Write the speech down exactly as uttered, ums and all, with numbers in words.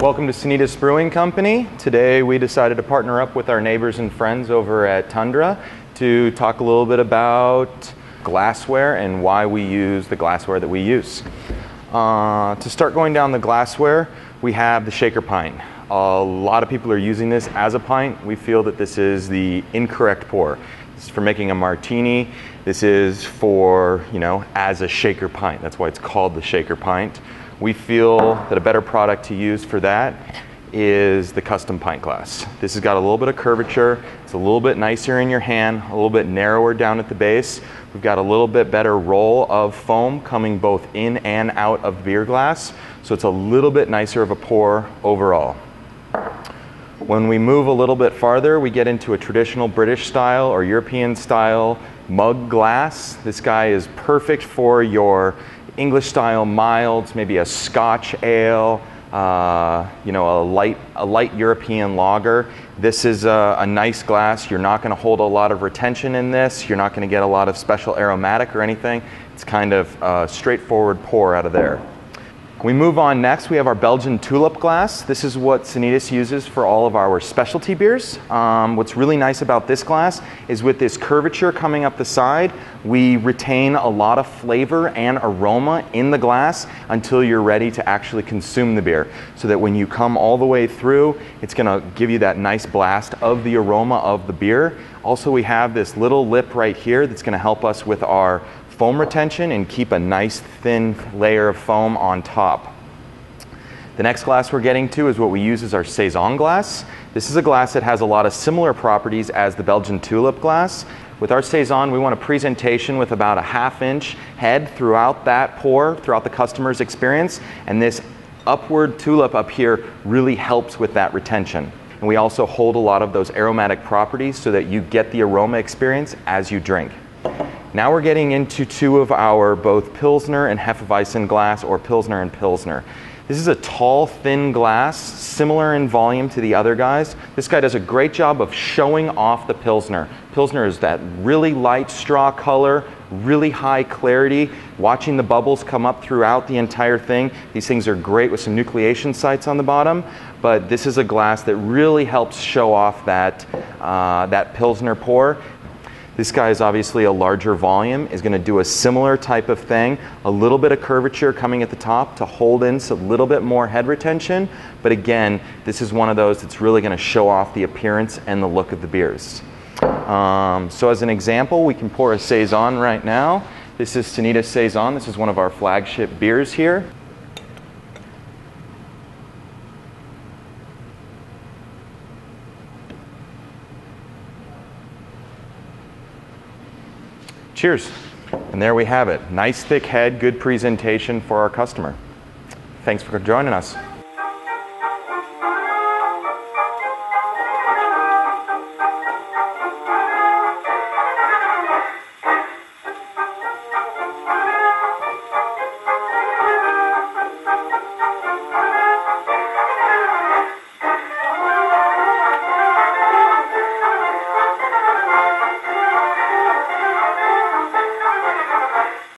Welcome to Sanitas Brewing Company. Today we decided to partner up with our neighbors and friends over at Tundra to talk a little bit about glassware and why we use the glassware that we use. Uh, to start going down the glassware, we have the shaker pint. A lot of people are using this as a pint. We feel that this is the incorrect pour. This is for making a martini. This is for, you know, as a shaker pint. That's why it's called the shaker pint. We feel that a better product to use for that is the custom pint glass. This has got a little bit of curvature. It's a little bit nicer in your hand, a little bit narrower down at the base. We've got a little bit better roll of foam coming both in and out of beer glass. So it's a little bit nicer of a pour overall. When we move a little bit farther, we get into a traditional British style or European style mug glass. This guy is perfect for your English style milds, maybe a Scotch ale, uh, you know, a light, a light European lager. This is a, a nice glass. You're not going to hold a lot of retention in this. You're not going to get a lot of special aromatic or anything. It's kind of a straightforward pour out of there. We move on next, we have our Belgian tulip glass. This is what Sanitas uses for all of our specialty beers. Um, what's really nice about this glass is with this curvature coming up the side, we retain a lot of flavor and aroma in the glass until you're ready to actually consume the beer. So that when you come all the way through, it's gonna give you that nice blast of the aroma of the beer. Also, we have this little lip right here that's gonna help us with our foam retention and keep a nice thin layer of foam on top. The next glass we're getting to is what we use as our Saison glass. This is a glass that has a lot of similar properties as the Belgian tulip glass. With our Saison, we want a presentation with about a half inch head throughout that pour, throughout the customer's experience, and this upward tulip up here really helps with that retention. And we also hold a lot of those aromatic properties so that you get the aroma experience as you drink. Now we're getting into two of our both Pilsner and Hefeweizen glass, or Pilsner and Pilsner. This is a tall, thin glass, similar in volume to the other guys. This guy does a great job of showing off the Pilsner. Pilsner is that really light straw color, really high clarity, watching the bubbles come up throughout the entire thing. These things are great with some nucleation sites on the bottom, but this is a glass that really helps show off that, uh, that Pilsner pour. This guy is obviously a larger volume, is going to do a similar type of thing, a little bit of curvature coming at the top to hold in a little bit more head retention. But again, this is one of those that's really going to show off the appearance and the look of the beers. Um, so as an example, we can pour a Saison right now. This is Sanitas Saison. This is one of our flagship beers here. Cheers. And there we have it. Nice thick head, good presentation for our customer. Thanks for joining us.